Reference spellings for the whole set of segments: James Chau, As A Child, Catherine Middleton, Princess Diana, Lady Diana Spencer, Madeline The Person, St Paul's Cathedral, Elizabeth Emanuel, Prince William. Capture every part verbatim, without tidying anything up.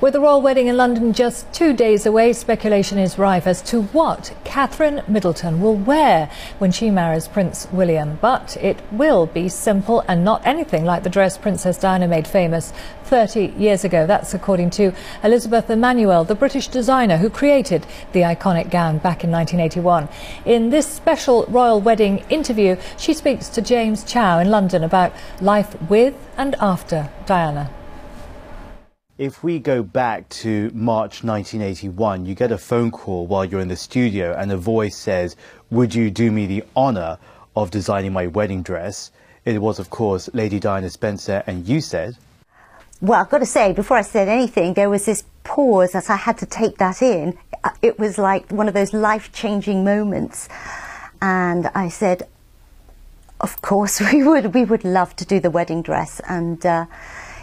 With the royal wedding in London just two days away, speculation is rife as to what Catherine Middleton will wear when she marries Prince William. But it will be simple and not anything like the dress Princess Diana made famous thirty years ago. That's according to Elizabeth Emanuel, the British designer who created the iconic gown back in nineteen eighty-one. In this special royal wedding interview, she speaks to James Chau in London about life with and after Diana. If we go back to March nineteen eighty-one, you get a phone call while you're in the studio and a voice says, "Would you do me the honour of designing my wedding dress?" It was, of course, Lady Diana Spencer, and you said... Well, I've got to say, before I said anything, there was this pause as I had to take that in. It was like one of those life-changing moments. And I said, of course, we would, we would love to do the wedding dress. And... Uh,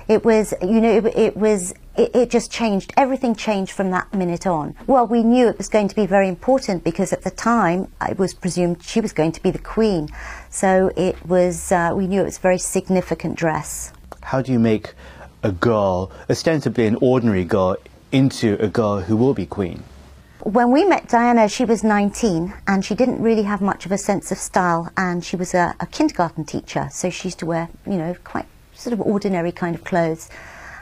It was, you know, it, it was, it, it just changed. Everything changed from that minute on. Well, we knew it was going to be very important because at the time it was presumed she was going to be the Queen. So it was, uh, we knew it was a very significant dress. How do you make a girl, ostensibly an ordinary girl, into a girl who will be Queen? When we met Diana, she was nineteen and she didn't really have much of a sense of style, and she was a, a kindergarten teacher. So she used to wear, you know, quite sort of ordinary kind of clothes,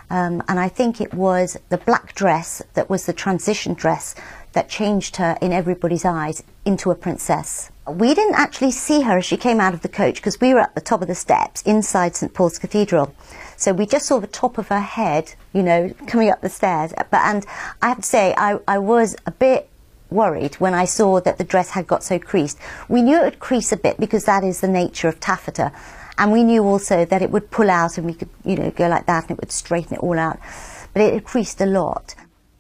um, and I think it was the black dress that was the transition dress that changed her in everybody's eyes into a princess. We didn't actually see her as she came out of the coach because we were at the top of the steps inside St Paul's Cathedral, so we just saw the top of her head, you know, coming up the stairs. But and I have to say I, I was a bit worried when I saw that the dress had got so creased. We knew it would crease a bit because that is the nature of taffeta. And we knew also that it would pull out and we could, you know, go like that and it would straighten it all out. But it increased a lot.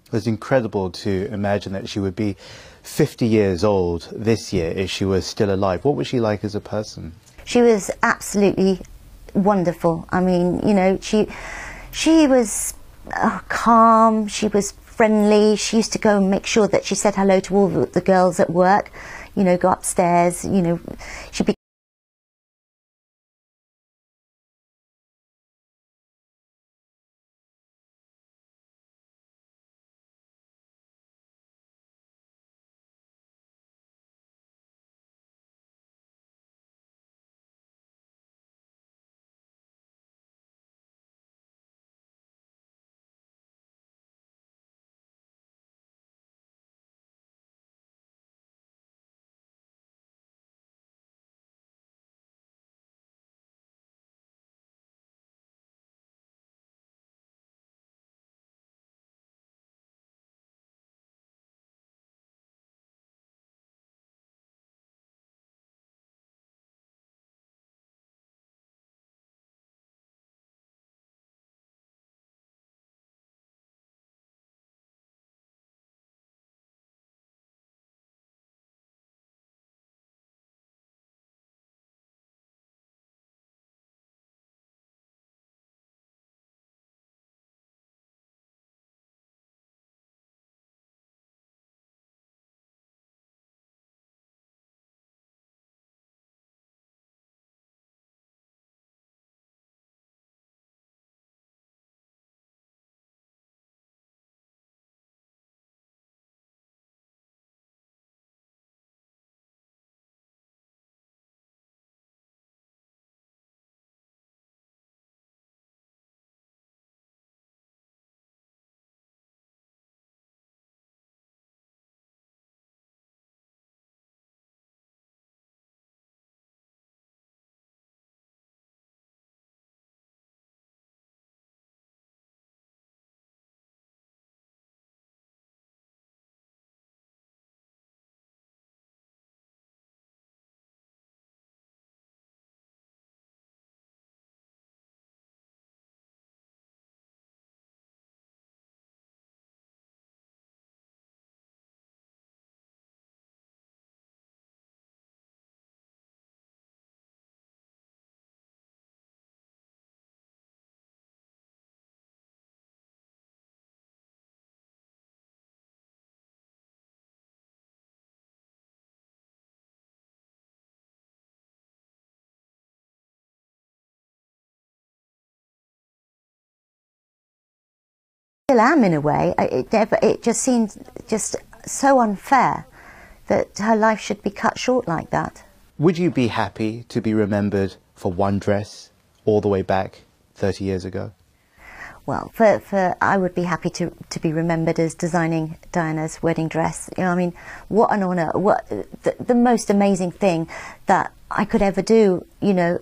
It was incredible to imagine that she would be fifty years old this year if she was still alive. What was she like as a person? She was absolutely wonderful. I mean, you know, she, she was uh, calm, she was friendly. She used to go and make sure that she said hello to all the girls at work, you know, go upstairs, you know, she'd be still am in a way. It, it just seemed just so unfair that her life should be cut short like that. Would you be happy to be remembered for one dress all the way back thirty years ago? Well, for, for I would be happy to, to be remembered as designing Diana's wedding dress. You know, I mean, what an honour, what the, the most amazing thing that I could ever do. You know,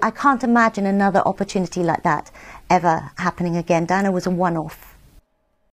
I can't imagine another opportunity like that ever happening again. Diana was a one-off.